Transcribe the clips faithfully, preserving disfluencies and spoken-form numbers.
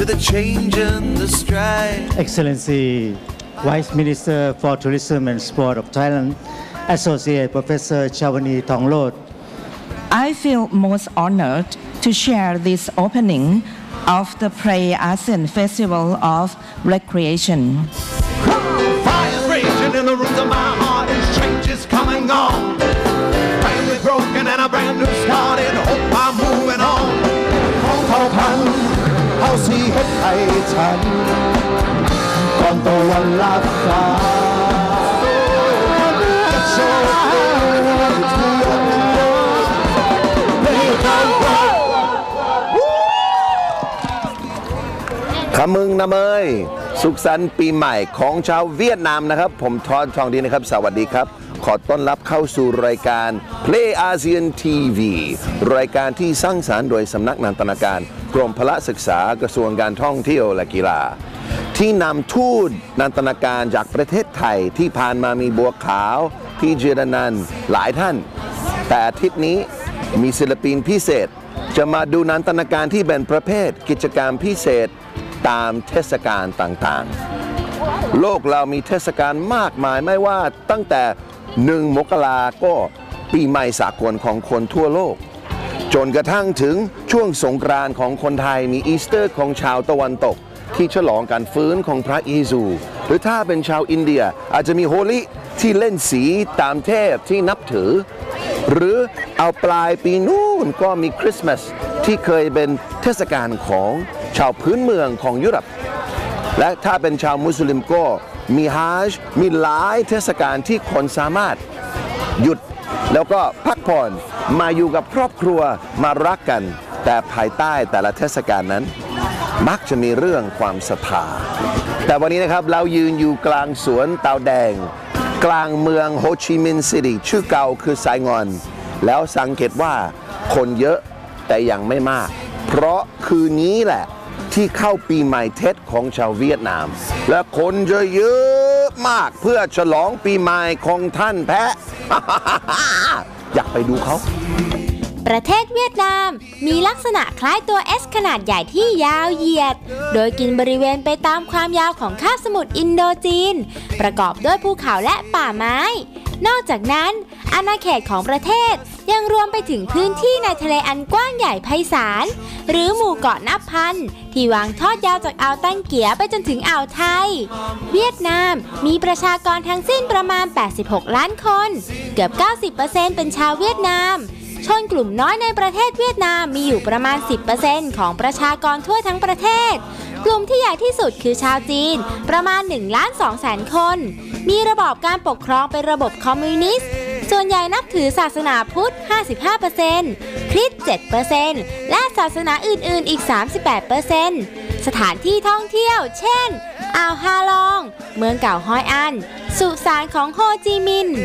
to the change and the strife. Excellency, Vice Minister for Tourism and Sport of Thailand, Associate Professor Chawani Thongrod. I feel most honored to share this opening of the PLAY ASEAN Festival of Recreation. Fire raging in the rooms of my heart, and change is coming on. Family broken and a brand new start, and hope I'm moving on. Con tàu thăng, hao si hết thảy trần, con tàu lăn lăn xa. ขมึงนะเมยสุขสันต์ปีใหม่ของชาวเวียดนามนะครับผมทอนทองดีนะครับสวัสดีครับขอต้อนรับเข้าสู่รายการ Play ASEAN ที วี รายการที่สร้างสรรค์โดยสำนักนันทนาการกรมพละศึกษากระทรวงการท่องเที่ยวและกีฬาที่นำทูตนันทนาการจากประเทศไทยที่ผ่านมามีบัวขาวพี่เจรนันท์หลายท่านแต่อาทิตย์นี้มีศิลปินพิเศษจะมาดูนันทนาการที่เป็นประเภทกิจกรรมพิเศษตามเทศกาลต่างๆโลกเรามีเทศกาลมากมายไม่ว่าตั้งแต่หนึ่งมกราก็ปีใหม่สากลของคนทั่วโลกจนกระทั่งถึงช่วงสงกรานต์ของคนไทยมีอีสเตอร์ของชาวตะวันตกที่ฉลองการฟื้นของพระเยซูหรือถ้าเป็นชาวอินเดียอาจจะมีโฮลิที่เล่นสีตามเทพที่นับถือหรือเอาปลายปีนู่นก็มีคริสต์มาสที่เคยเป็นเทศกาลของชาวพื้นเมืองของยุโรปและถ้าเป็นชาวมุสลิมก็มีฮัจญ์มีหลายเทศกาลที่คนสามารถหยุดแล้วก็พักผ่อนมาอยู่กับครอบครัวมารักกันแต่ภายใต้แต่ละเทศกาลนั้นมักจะมีเรื่องความศรัทธาแต่วันนี้นะครับเรายืนอยู่กลางสวนเตาแดงกลางเมืองโฮจิมินห์ซิตี้ชื่อเก่าคือไซงอนแล้วสังเกตว่าคนเยอะแต่ยังไม่มากเพราะคืนนี้แหละที่เข้าปีใหม่เท็ดของชาวเวียดนามและคนจะเยอะมากเพื่อฉลองปีใหม่ของท่านแพะ อยากไปดูเขาประเทศเวียดนามมีลักษณะคล้ายตัว เอส ขนาดใหญ่ที่ยาวเหยียดโดยกินบริเวณไปตามความยาวของคาบสมุทรอินโดจีนประกอบด้วยภูเขาและป่าไม้นอกจากนั้นอาณาเขตของประเทศยังรวมไปถึงพื้นที่ในทะเลอันกว้างใหญ่ไพศาลหรือหมู่เกาะนับพันที่วางทอดยาวจากอ่าวตังเกียไปจนถึงอ่าวไทยเวียดนามมีประชากรทั้งสิ้นประมาณแปดสิบหกล้านคนเกือบ เก้าสิบเปอร์เซ็นต์ เป็นชาวเวียดนามชนกลุ่มน้อยในประเทศเวียดนามมีอยู่ประมาณ สิบเปอร์เซ็นต์ ของประชากรทั่วทั้งประเทศกลุ่มที่ใหญ่ที่สุดคือชาวจีนประมาณหนึ่งล้านสองแสนคนมีระบอบการปกครองเป็นระบบคอมมิวนิสต์ส่วนใหญ่นับถือศาสนาพุทธ ห้าสิบห้าเปอร์เซ็นต์ คริสต์ เจ็ดเปอร์เซ็นต์ และศาสนาอื่นๆอีก สามสิบแปดเปอร์เซ็นต์ สถานที่ท่องเที่ยวเช่นอ่าวฮาลองเมืองเก่าฮอยอันสุสานของโฮจิมินห์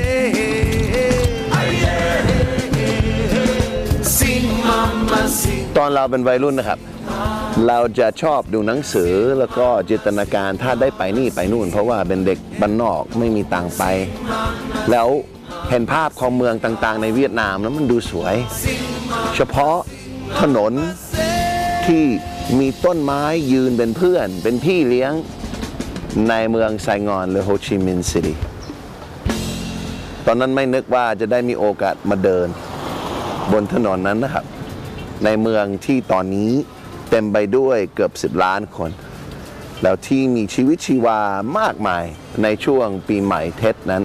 ตอนเราเป็นวัยรุ่นนะครับเราจะชอบดูหนังสือแล้วก็จินตนาการถ้าได้ไปนี่ไปนู่นเพราะว่าเป็นเด็กบ้านนอกไม่มีตังไปแล้วเห็นภาพของเมืองต่างๆในเวียดนามแล้วมันดูสวยเฉพาะถนนที่มีต้นไม้ยืนเป็นเพื่อนเป็นพี่เลี้ยงในเมืองไซงอนหรือโฮจิมินห์ซิตี้ตอนนั้นไม่นึกว่าจะได้มีโอกาสมาเดินบนถนนนั้นนะครับในเมืองที่ตอนนี้เต็มไปด้วยเกือบสิบล้านคนแล้วที่มีชีวิตชีวามากมายในช่วงปีใหม่เท็ดนั้น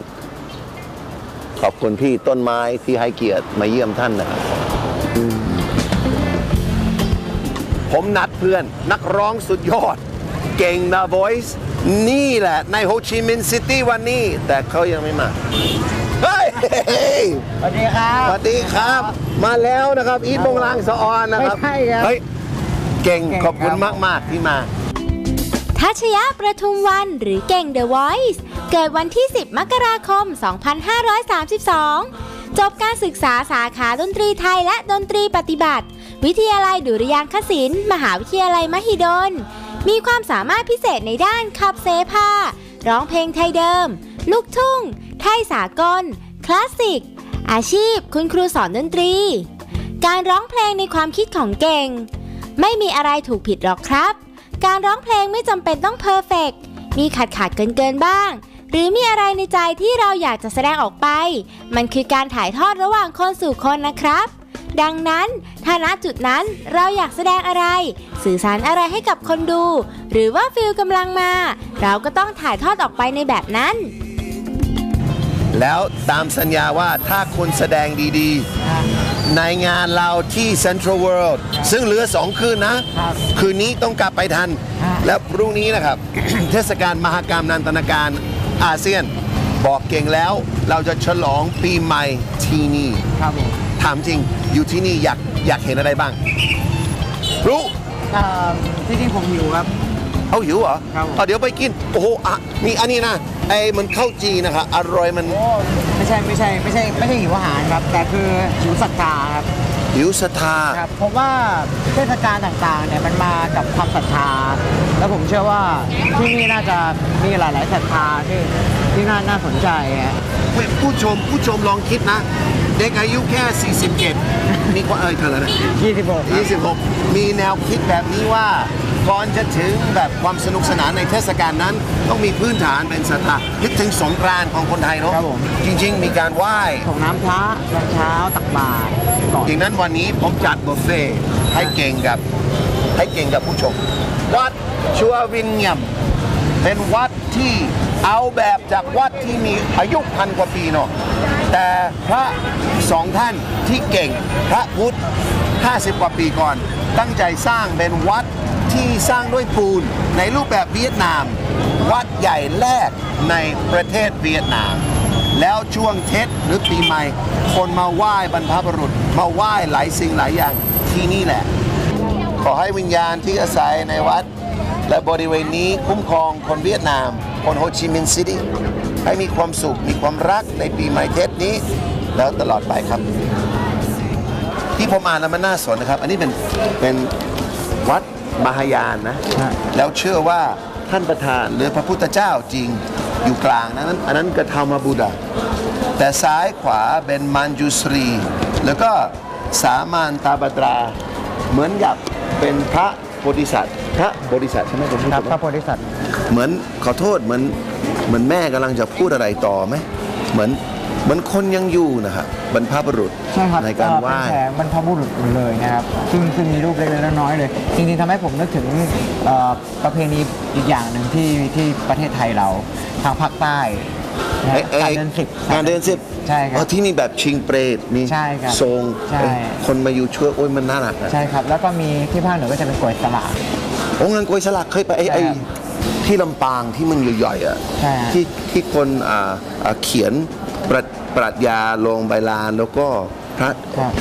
ขอบคุณพี่ต้นไม้ที่ให้เกียรติมาเยี่ยมท่านนะครับผมนัดเพื่อนนักร้องสุดยอดเก่งนะ Voice นี่แหละในโฮจิมินห์ซิตี้วันนี้แต่เขายังไม่มาเฮ้ยสวัสดีครับสวัสดีครับมาแล้วนะครับอีทบงรางสะออนนะครับไม่ใช่ครับเฮ้ยเก่งขอบคุณมากๆที่มาทัชยะประทุมวันหรือเก่ง The Voice เกิดวันที่สิบมกราคมสองพันห้าร้อยสามสิบสองจบการศึกษาสาขาดนตรีไทยและดนตรีปฏิบัติวิทยาลัยดุริยางคศิลป์มหาวิทยาลัยมหิดลมีความสามารถพิเศษในด้านขับเสภาร้องเพลงไทยเดิมลูกทุ่งไทยสากลคลาสสิกอาชีพคุณครูสอนดนตรีการร้องเพลงในความคิดของเก่งไม่มีอะไรถูกผิดหรอกครับ การร้องเพลงไม่จำเป็นต้องเพอร์เฟกต์มีขาดขาดเกินเกินบ้างหรือมีอะไรในใจที่เราอยากจะแสดงออกไปมันคือการถ่ายทอดระหว่างคนสู่คนนะครับดังนั้นถ้าณจุดนั้นเราอยากแสดงอะไรสื่อสารอะไรให้กับคนดูหรือว่าฟีลกำลังมาเราก็ต้องถ่ายทอดออกไปในแบบนั้นแล้วตามสัญญาว่าถ้าคุณแสดงดีๆในงานเราที่ Central World ซึ่งเหลือสองคืนนะคืนนี้ต้องกลับไปทันแล้วพรุ่งนี้นะครับ เทศกาลมหกรรมนันทนาการอาเซียนบอกเก่งแล้วเราจะฉลองปีใหม่ที่นี่ถามจริงอยู่ที่นี่อยากอยากเห็นอะไรบ้างรู้ที่จริงผมหิวครับเอาหิวเหรอเอาเดี๋ยวไปกินโอ้โหอ่ะนี่อันนี้นะไอ้มันข้าวจีนะครับอร่อยมันไม่ใช่ไม่ใช่ไม่ใช่ไม่ใช่หิวอาหารครับแต่คือหิวศรัทธาครับหิวศรัทธาครับเพราะว่าเทศกาลต่างๆเนี่ยมันมากับความศรัทธาแล้วผมเชื่อว่าที่นี่น่าจะมีหลายๆศรัทธาที่ที่น่าน่าสนใจผู้ชมผู้ชมลองคิดนะเด็กอายุแค่สี่สิบเจ็ดมีความเอ่ยเท่าไหร่นะยี่สิบหกมีแนวคิดแบบนี้ว่าก่อนจะถึงแบบความสนุกสนานในเทศกาลนั้นต้องมีพื้นฐานเป็นศรัทธาคิดถึงสงกรานต์ของคนไทยเนาะจริงๆมีการไหว้ของน้ำพระตอนเช้าตักบาตรดังนั้นวันนี้ผมจัดบุฟเฟ่ให้เก่งกับให้เก่งกับผู้ชมวัดชัววินยมเป็นวัดที่เอาแบบจากวัดที่มีอายุพันกว่าปีเนาะแต่พระสองท่านที่เก่งพระพุทธห้าสิบกว่าปีก่อนตั้งใจสร้างเป็นวัดที่สร้างด้วยปูนในรูปแบบเวียดนามวัดใหญ่แรกในประเทศเวียดนามแล้วช่วงเทศหรือปีใหม่คนมาไหว้บรรพบุรุษมาไหว้หลายสิ่งหลายอย่างที่นี่แหละขอให้วิญญาณที่อาศัยในวัดและบริเวณนี้คุ้มครองคนเวียดนามคนโฮจิมินห์ซิตี้ให้มีความสุขมีความรักในปีใหม่เทศนี้แล้วตลอดไปครับที่ผมอ่านแล้วมันน่าสนนะครับอันนี้เป็นเป็นวัดมหายานนะแล้วเชื่อว่าท่านประธานหรือพระพุทธเจ้าจริงอยู่กลางนั้นอันนั้นก็ธรรมบุดาแต่ซ้ายขวาเป็นมันจุสรีแล้วก็สามานตาบตราเหมือนกับเป็นพระโพธิสัตว์พระโพธิสัตว์ใช่ไหมผมครับพระโพธิสัตว์เหมือนขอโทษเหมือนเหมือนแม่กำลังจะพูดอะไรต่อไหมเหมือนเหมือนคนยังอยู่นะครับบรรพบุรุษในการไหว้แผ่บรรพบุรุษเลยนะครับซึ่งซึ่งมีรูปเล็กๆน้อยๆเลยจริงๆทำให้ผมนึกถึงประเพณีอีกอย่างหนึ่งที่ที่ประเทศไทยเราทางภาคใต้การเดินสิบการเดินสิบใช่ครับอ๋อที่นี่แบบชิงเปรตมีทรงคนมาอยู่ช่วยโอ้ยมันน่ารักใช่ครับแล้วก็มีที่ภาคเหนือก็จะเป็นกวยสลักโอ้งานกวยสลักเคยไปไอ้ที่ลำปางที่มันใหญ่ๆอ่ะที่ที่คนเขียนปรัชญาลงใบลานแล้วก็พระ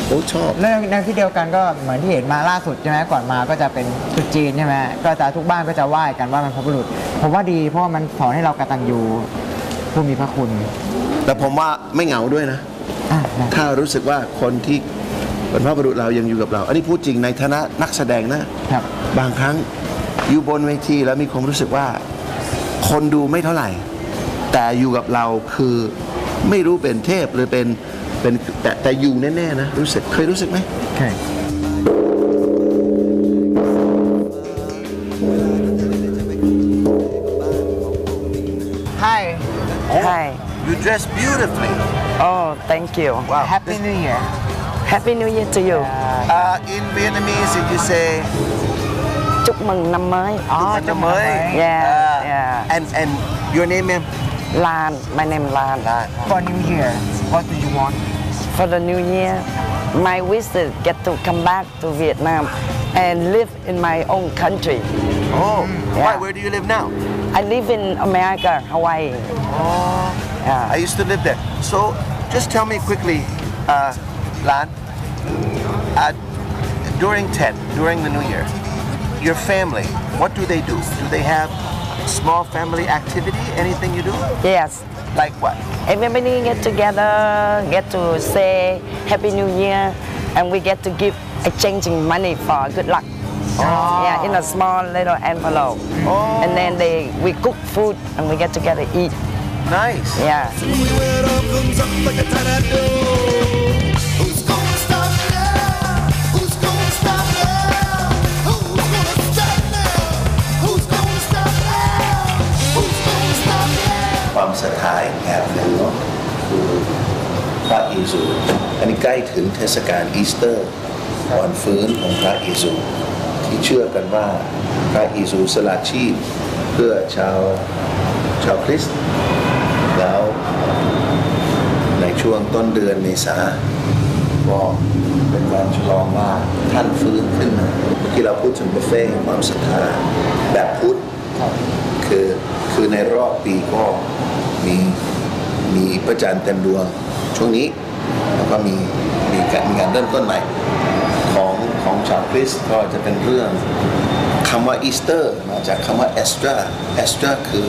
โอ้ชอบในในที่เดียวกันก็เหมือนที่เห็นมาล่าสุดใช่ไหมก่อนมาก็จะเป็นตุ๊จีนใช่ไหมก็จะทุกบ้านก็จะไหว้กันว่ามันพระบุรุษผมว่าดีเพราะมันสอนให้เรากตัญญูผู้มีพระคุณแต่ผมว่าไม่เหงาด้วยนะถ้ารู้สึกว่าคนที่บรรพบุรุษเรายังอยู่กับเราอันนี้พูดจริงในฐานะนักแสดงนะครับบางครั้งอยู่บนเวทีแล้วมีความรู้สึกว่าคนดูไม่เท่าไหร่แต่อยู่กับเราคือไม่รู้เป็นเทพหรือเป็นเป็นแต่แต่อยู่แน่ๆนะรู้สึกเคยรู้สึกไหมใช่ใช่ใช่ you dress beautifully oh thank you wow. happy new year happy new year to you uh, in Vietnamese did you say chúc mừng năm mới oh năm mới yeah uh, yeah and and your name ma'amLan, my name is Lan. Lan. For New Year, what do you want? For the New Year, my wish is get to come back to Vietnam and live in my own country. Oh, yeah. Why? Where do you live now? I live in America, Hawaii. Oh, yeah. I used to live there. So, just tell me quickly, uh, Lan, uh, during Tet, during the New Year, your family, what do they do? Do they have small family activity, anything you do? Yes. Like what? Everybody get together, get to say Happy New Year, and we get to give exchanging money for good luck. Oh. Yeah, in a small little envelope. Oh. And then they we cook food and we get together eat. Nice. Yeah. ความศรัทธาอีกแง่หนึ่งเนาะคือพระเยซูอันนี้ใกล้ถึงเทศกาลอีสเตอร์วันฟื้นของพระเยซูที่เชื่อกันว่าพระเยซูสละชีพเพื่อชาวชาวคริสต์แล้วในช่วงต้นเดือนเมษาก็เป็นการฉลองว่าท่านฟื้นขึ้นมาที่เราพูดถึงบุฟเฟ่ต์ความศรัทธาแบบพุทธคือคือในรอบปีก็มีมีพระจันทร์เต็มดวงช่วงนี้แล้วก็มีมีการมีการเริ่มต้นใหม่ของของชาวคริสต์ก็จะเป็นเรื่องคำว่าอีสเตอร์มาจากคำว่าเอสตราเอสตราคือ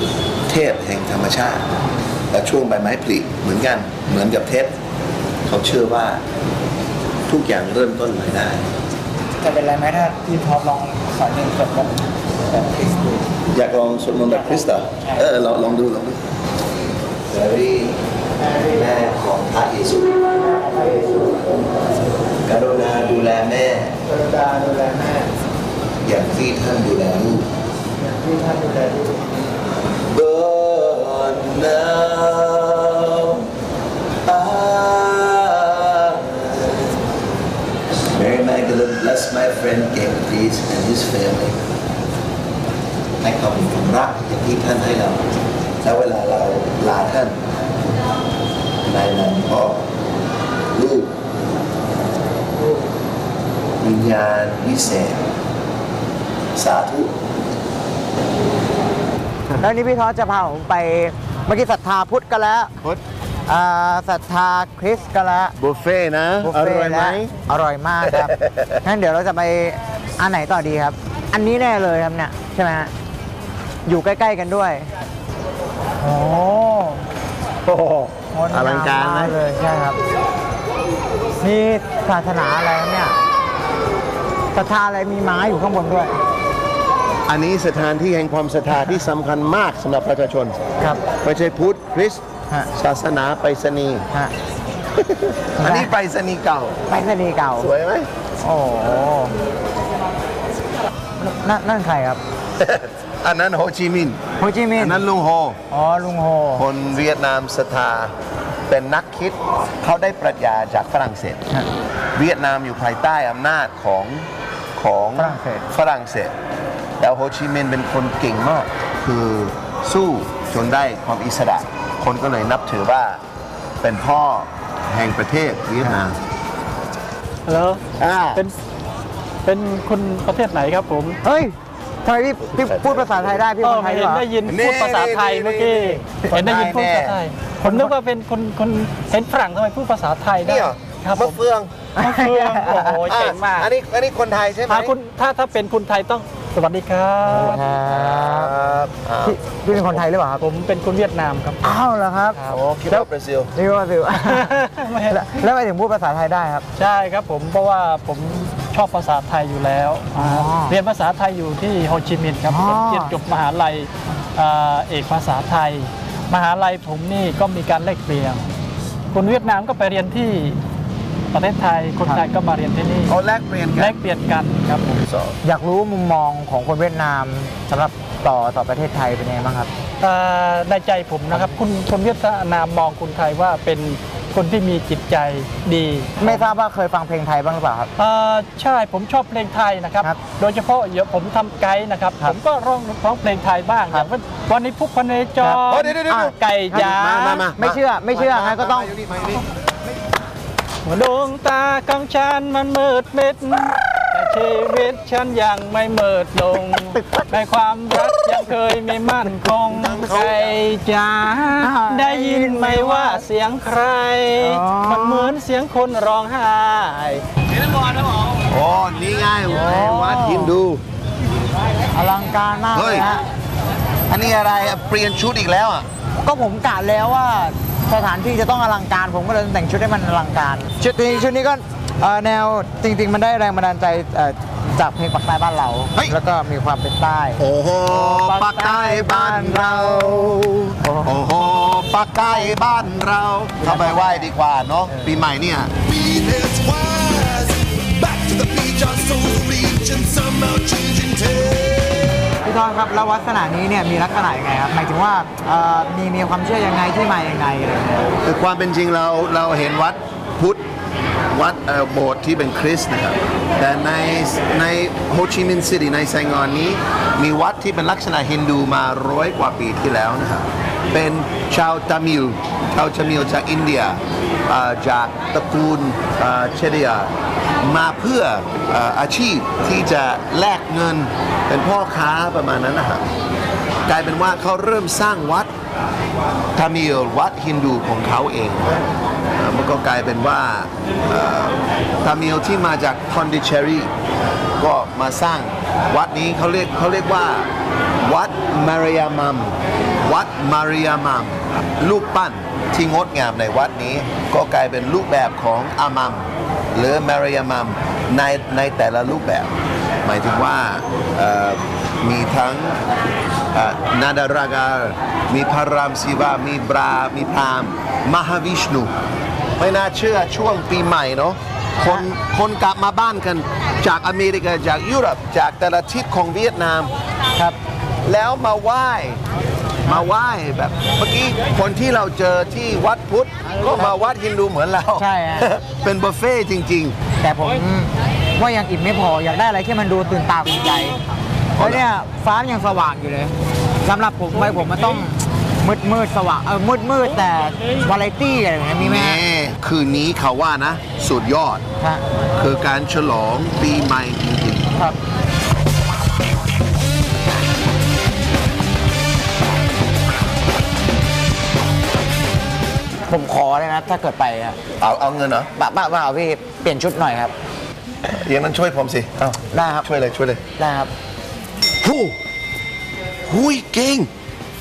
เทพแห่งธรรมชาติและช่วงใบไม้ผลิเหมือนกันเหมือนกับเทพเขาเชื่อว่าทุกอย่างเริ่มต้นใหม่ได้จะเป็นไรไหมถ้าพี่พอลองสอนหนึ่งสวดมนต์แบบคริสต์ดูอยากลองสวดมนต์แบบคริสต์เหรอเออลองลองดูลองดูเจ้าพี่แม่ของพระเยซูกรุณาดูแลแม่กรุณาดูแลแม่อย่างที่ท่านดูแลลูกอย่างที่ท่านดูแลลูก But now I Mary Magdalene bless my friend Gabriel and his family ให้เขามีความรักอย่างที่ท่านให้เราแล้วเวลาเราลาท่านในนั้นก็ลูกวิญญาณวิเศษสาธุแล้วนี้พี่ท้อจะพาผมไปเมื่อกี้ศรัทธาพุทธกันแล้วพุทธศรัทธาคริสต์กันแล้วบุฟเฟ่นะอร่อยไหมอร่อยมากครับงั้นเดี๋ยวเราจะไปอันไหนต่อดีครับอันนี้แน่เลยครับเนี่ยใช่ไหมฮะอยู่ใกล้ๆกันด้วยโอ้โหอลังการมากเลยใช่ครับนี่ศาสนาอะไรเนี่ยศรัทธาอะไรมีไม้อยู่ข้างบนด้วยอันนี้สถานที่แห่งความศรัทธาที่สำคัญมากสำหรับประชาชนครับไม่ใช่พุทธคริสต์ศาสนาไปรษณีย์อันนี้ไปรษณีย์เก่าไปรษณีย์เก่าสวยไหมโอ้นั่นใครครับอันนั้นโฮจิมินห์โฮจิมินห์อันนั้นลุงโฮอ๋อลุงโฮคนเวียดนามศรัทธาเป็นนักคิดเขาได้ปรัชญาจากฝรั่งเศสเวียดนามอยู่ภายใต้อำนาจของของฝรั่งเศสแล้วโฮจิมินห์เป็นคนเก่งมากคือสู้จนได้ความอิสระคนก็เลยนับถือว่าเป็นพ่อแห่งประเทศเวียดนามแล้วเป็นเป็นคนประเทศไหนครับผมเฮ้ยทำไมพี่พี่พูดภาษาไทยได้พี่คนไทยเหรอได้ยินพูดภาษาไทยเมื่อกี้เห็นได้ยินพูดภาษาไทยผมนึกว่าเป็นคนคนเห็นฝรั่งทำไมพูดภาษาไทยได้ครับมะเฟืองมะเฟืองโอ้โหเจ๋งมากอันนี้อันนี้คนไทยใช่ไหมถ้าถ้าเป็นคนไทยต้องสวัสดีครับครับพี่เป็นคนไทยหรือเปล่าครับผมเป็นคนเวียดนามครับอ้าวเหรอครับโอ้คิดว่าบราซิลนี่บราซิลแล้วไปถึงพูดภาษาไทยได้ครับใช่ครับผมเพราะว่าผมชอบภาษาไทยอยู่แล้วเรียนภาษาไทยอยู่ที่โฮจิมินห์ครับผมเรียนจบมหาลัยเอกภาษาไทยมหาลัยผมนี่ก็มีการแลกเปลี่ยนคนเวียดนามก็ไปเรียนที่ประเทศไทยคนไทยก็มาเรียนที่นี่เขาแลกเปลี่ยนกันแลกเปลี่ยนกันครับผมอยากรู้มุมมองของคนเวียดนามสำหรับต่อต่อประเทศไทยเป็นยังไงบ้างครับในใจผมนะครับคุณคนเวียดนามมองคนไทยว่าเป็นคนที่มีจิตใจดีไม่ทราบว่าเคยฟังเพลงไทยบ้างหรือเปล่าครับใช่ผมชอบเพลงไทยนะครับโดยเฉพาะเดี๋ยวผมทำไกด์นะครับผมก็ร้องร้องเพลงไทยบ้างอย่างวันนี้พุกพเนจรไก่จ๋าไม่เชื่อไม่เชื่อนะก็ต้องดวงตาของฉันมันมืดมิดแต่ชีวิตฉันยังไม่มืดลงในความรักยังเคยไม่มั่นคงใครจะได้ยินไหมว่าเสียงใครมันเหมือนเสียงคนร้องไห้นี่นั่นวัดนะหมอโอ้นี่ไงวัดฮินดูอลังการมากเลยฮะอันนี้อะไรเปลี่ยนชุดอีกแล้วอ่ะก็ผมกะแล้วว่าสถานที่จะต้องอลังการผมก็เลยแต่งชุดให้มันอลังการชุดนี้ชุดนี้ก็แนวจริงๆมันได้แรงบันดาลใจจากเพลงปากใต้บ้านเราแล้วก็มีความเป็นใต้โอ้โหปากใต้บ้านเราโอ้โหปากใต้บ้านเราเข้าไปไหว้ดีกว่าเนาะปีใหม่เนี่ย พี่ทอดครับแล้ววัดสนานี้เนี่ยมีลักษณะยังไงครับหมายถึงว่ามีมีความเชื่อยังไงที่มายังไงแต่ความเป็นจริงเราเราเห็นวัดพุทธวัดโบสถ์ที่เป็นคริสต์นะครับแต่ในในโฮจิมินห์ซิตี้ในไซงอนนี้มีวัดที่เป็นลักษณะฮินดูมาร้อยกว่าปีที่แล้วนะครับเป็นชาวตามิลชาวตามิลจากอินเดียจากตระกูลเชเดียมาเพื่ออาชีพที่จะแลกเงินเป็นพ่อค้าประมาณนั้นนะครับกลายเป็นว่าเขาเริ่มสร้างวัดตามิลวัดฮินดูของเขาเองมันก็กลายเป็นว่าตามิลที่มาจากพอนดิเชรีก็มาสร้างวัดนี้เขาเรียกเขาเรียกว่าวัดมาริยามัมวัดมาริยามัมรูปปั้นที่งดงามในวัดนี้ก็กลายเป็นรูปแบบของอามัมหรือมาริยามัมในในแต่ละรูปแบบหมายถึงว่ามีทั้งนาดารากามีพระรามศิวะมีบรามีพราหมณ์มหาวิชนุไม่น่าเชื่อช่วงปีใหม่เนาะคนคนกลับมาบ้านกันจากอเมริกาจากยุโรปจากแต่ละทิศของเวียดนามครับแล้วมาไหว้มาไหว้แบบเมื่อกี้คนที่เราเจอที่วัดพุทธก็มาวัดฮินดูเหมือนเราใช่เป็นบุฟเฟ่จริงๆแต่ผมว่ายังอิ่มไม่พออยากได้อะไรที่มันดูตื่นตาตื่นใจเพราะเนี่ยฟ้ายังสว่างอยู่เลยสำหรับผมไปผมมันต้องมืดมืดสว่างเออมืดมืดแต่วาไรตี้อะไรอย่างเงี้ยมีไหมคืนนี้เขาว่านะสุดยอดคือการฉลองปีใหม่จริงๆครับผมขอเลยนะถ้าเกิดไปอะเอาเอาเงินเหรอบ้าบ้าบ้าพี่เปลี่ยนชุดหน่อยครับอย่างนั้นช่วยผมสิเอาได้ครับช่วยเลยช่วยเลยได้ครับฮู้ฮู้เก่ง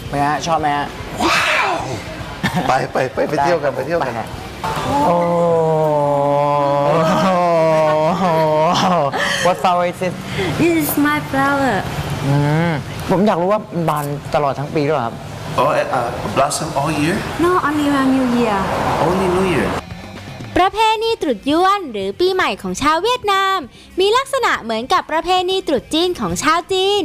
ไหมฮะชอบไหมฮะว้าวไปไปไปไปเที่ยวกันไปเที่ยวกันโอ้โห What flower is this? This is my flower ผมอยากรู้ว่าบานตลอดทั้งปีหรือเปล่าครับ Oh, blossom all year? No, only around New Year. Only New Year. ประเพณีตรุษยวนหรือปีใหม่ของชาวเวียดนามมีลักษณะเหมือนกับประเพณีตรุษจีนของชาวจีน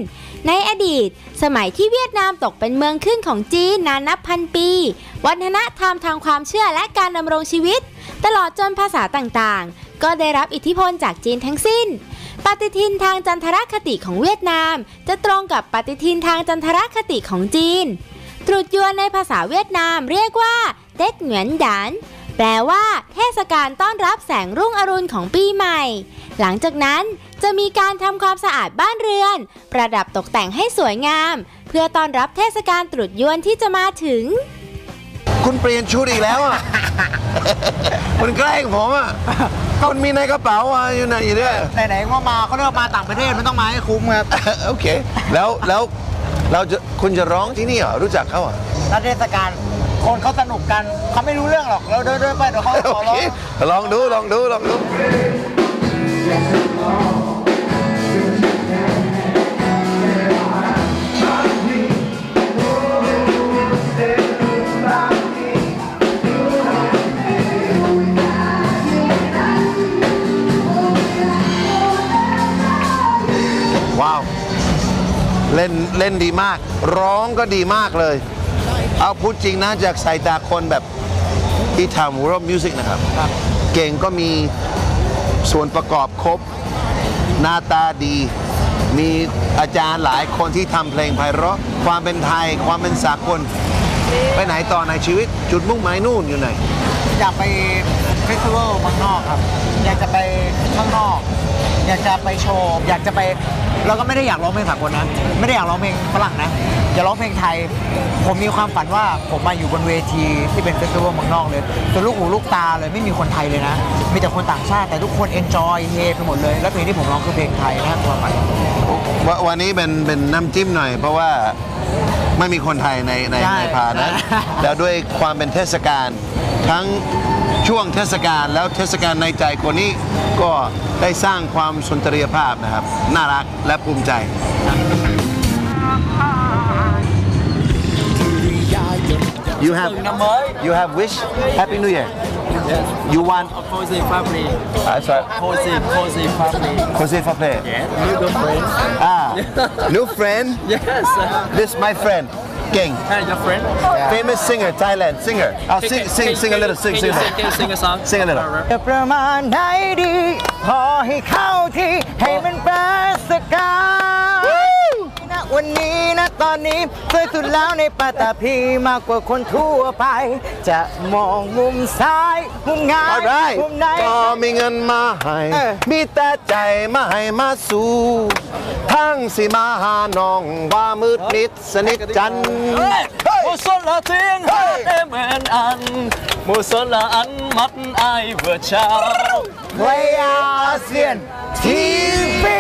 ในอดีตสมัยที่เวียดนามตกเป็นเมืองขึ้นของจีนนานนับพันปีวัฒนธรรมทางความเชื่อและการดำรงชีวิตตลอดจนภาษาต่างๆก็ได้รับอิทธิพลจากจีนทั้งสิ้นปฏิทินทางจันทรคติของเวียดนามจะตรงกับปฏิทินทางจันทรคติของจีนตรุษยวนในภาษาเวียดนามเรียกว่าเต็กเหงียนหยานแปลว่าเทศกาลต้อนรับแสงรุ่งอรุณของปีใหม่หลังจากนั้นจะมีการทำความสะอาดบ้านเรือนประดับตกแต่งให้สวยงามเพื่อต้อนรับเทศกาลตรุษยวนที่จะมาถึงคุณเปลี่ยนชุดอีกแล้วอ่ะคุณแกล้งผมอ่ะคุณมีในกระเป๋าอยู่ไหนอยู่ด้วยไหนๆก็มาเขาเลือกมาต่างประเทศมันต้องมาให้คุ้มครับโอเคแล้วแล้วเราจะคุณจะร้องที่นี่เหรอรู้จักเขาอ่ะเทศกาลคนเขาสนุกกันเขาไม่รู้เรื่องหรอกเราเดินเดินไปเดี๋ยวเขาขอร้องลองดูลองดูลองดูว้าวเล่นเล่นดีมากร้องก็ดีมากเลยเอาพูดจริงนะจากสายตาคนแบบที่ทำร็อกมิวสิกนะครับเก่งก็มีส่วนประกอบครบหน้าตาดีมีอาจารย์หลายคนที่ทำเพลงไพเราะความเป็นไทยความเป็นสากลไปไหนต่อในชีวิตจุดมุ่งหมายนู่นอยู่ไหนอยากไปเฟสติวัลเมืองนอกครับอยากจะไปข้างนอกอยากจะไปโชว์อยากจะไปเราก็ไม่ได้อยากร้องเพลงสากลนะไม่ได้อยากร้องเพลงฝรั่งนะจะร้องเพลงไทยผมมีความฝันว่าผมมาอยู่บนเวทีที่เป็นเฟสติวัลเมืองนอกเลยตัวลูกหูลูกตาเลยไม่มีคนไทยเลยนะมีแต่คนต่างชาติแต่ทุกคนเอนจอยเฮไปหมดเลยแล้วเพลงที่ผมร้องคือเพลงไทยนะความฝันวันนี้เป็นเป็นน้ำจิ้มหน่อยเพราะว่าไม่มีคนไทยในในพานะแล้วด้วยความเป็นเทศกาลทั้งช่วงเทศกาลแล้วเทศกาลในใจคนนี้ก็ได้สร้างความสุนทรียภาพนะครับน่ารักและภูมิใจYou have you have wish Happy New Year. Yes. You want a cozy family. Ah, sorry. Cozy, cozy family. Cozy family. Yes. New friend. Ah, new friend. Yes. This is my friend. King. And your friend. Yeah. Famous singer, Thailand singer. I'll sing, can, sing, can, sing a little, sing, sing. Can, can you sing a song? Sing a little. Woo! วันนี้นะตอนนี้สวยสุดแล้วในปัตตภีมากกว่าคนทั่วไปจะมองมุมซ้ายมุมงานมุมไหนก็มีเงินมาให้มีแต่ใจมาให้มาสู่ทั้งสีมาหาน้องว่ามืดนิดสนิทจันทร์มุสลาเทียงเอ็มแอนอันมุสลาอันมัดไอเวอร์ชาวไพลย์อาเซียนทีวี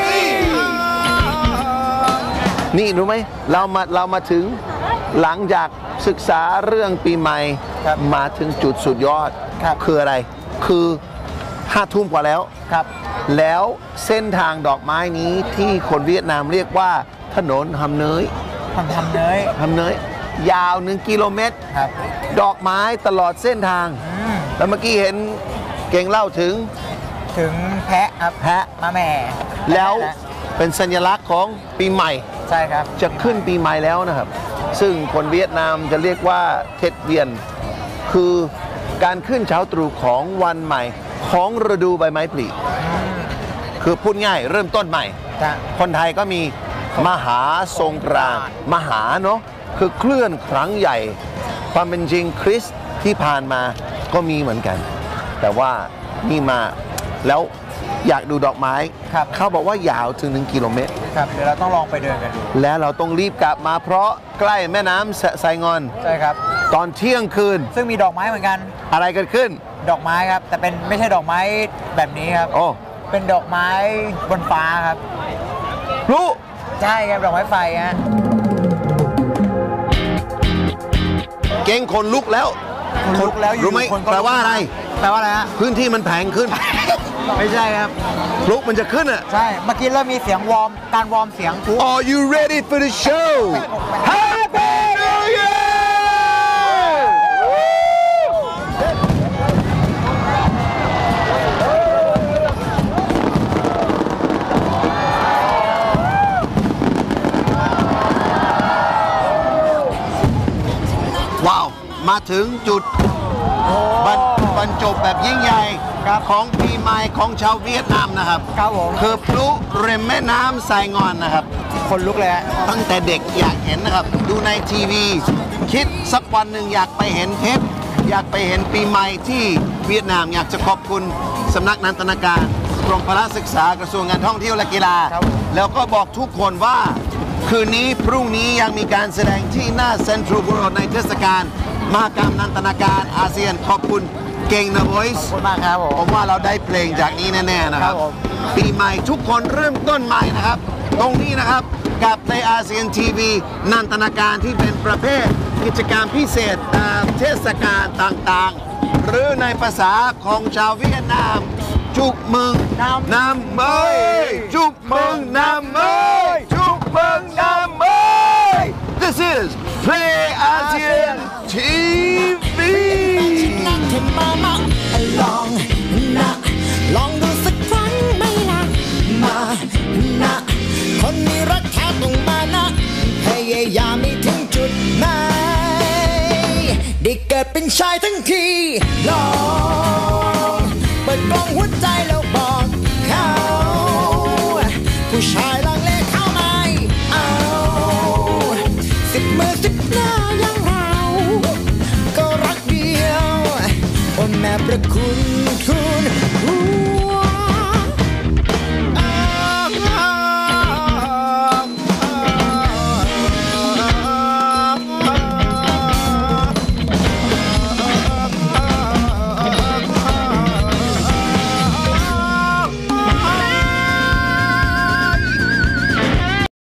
นี่รู้ไหมเรามาเรามาถึงหลังจากศึกษาเรื่องปีใหม่มาถึงจุดสุดยอด ค, คืออะไรคือห้าทุ่มกว่าแล้วแล้วเส้นทางดอกไม้นี้ที่คนเวียดนามเรียกว่าถนนหำเนยหำเนยหำเนยยาวหนึ่งกิโลเมตรดอกไม้ตลอดเส้นทางแล้วเมื่อกี้เห็นเก่งเล่าถึงถึงแพะแพะมาแม่แล้วเป็นสัญลักษณ์ของปีใหม่ใช่ครับจะขึ้นปีใหม่แล้วนะครับซึ่งคนเวียดนามจะเรียกว่าเทศเวียนคือการขึ้นเช้าตรู่ของวันใหม่ของฤดูใบไม้ผลิคือพูดง่ายเริ่มต้นใหม่คนไทยก็มีมหาสงกรานต์มหาเนาะคือเคลื่อนครั้งใหญ่ความเป็นจริงคริสต์ที่ผ่านมาก็มีเหมือนกันแต่ว่านี่มาแล้วอยากดูดอกไม้เขาบอกว่ายาวถึงหนึ่งกิโลเมตรครับเดี๋ยวเราต้องลองไปเดินกันดูแล้วเราต้องรีบกลับมาเพราะใกล้แม่น้ำไซงอนใช่ครับตอนเที่ยงคืนซึ่งมีดอกไม้เหมือนกันอะไรเกิดขึ้นดอกไม้ครับแต่เป็นไม่ใช่ดอกไม้แบบนี้ครับโอ้เป็นดอกไม้บนฟ้าครับรู้ใช่ครับดอกไม้ไฟฮะเก่งคนลุกแล้วคนลุกแล้วรู้ไหมแปลว่าอะไรแปลว่าอะไรฮะพื้นที่มันแพงขึ้นไม่ใช่ครับลุกมันจะขึ้นอ่ะใช่เมื่อกี้เริ่มมีเสียงวอร์มการวอร์มเสียงทุก Are you ready for the show Happy New Year ว้าวมาถึงจุดบรรจบแบบยิ่งใหญ่ของปีใหม่ของชาวเวียดนามนะครับคือพลุริมแม่น้ำไซงอนนะครับคนลุกเลยตั้งแต่เด็กอยากเห็นนะครับดูในทีวีคิดสักวันหนึ่งอยากไปเห็นเทปอยากไปเห็นปีใหม่ที่เวียดนามอยากจะขอบคุณสำนักนันทนาการกรมพละศึกษากระทรวงการท่องเที่ยวและกีฬาแล้วก็บอกทุกคนว่าคืนนี้พรุ่งนี้ยังมีการแสดงที่หน้าเซ็นทรัลเวิลด์ในเทศกาลมหกรรมนันทนาการอาเซียนขอบคุณเก่งนะ Voice ขอบคุณมากครับผมผมว่าเราได้เพลงจากนี้แน่ๆนะครับปีใหม่ทุกคนเริ่มต้นใหม่นะครับตรงนี้นะครับกับ Play อาเซียน ที วี นันทนาการที่เป็นประเภทกิจกรรมพิเศษตามเทศกาลต่างๆหรือในภาษาของชาวเวียดนามจุกมึงน้ำเมยจุกมึงน้ำเมยจุกมึงน้ำเมย This is Play อาเซียน ที วีมามาลองนะลองดูสักครั้งไหมนะมานะคนมีรักแท้ต้องมานะพยายามให้ถึงจุดหมายได้เกิดเป็นชายทั้งทีลองเปิดกล้องหัวใจแล้วบอกเขาผู้ชาย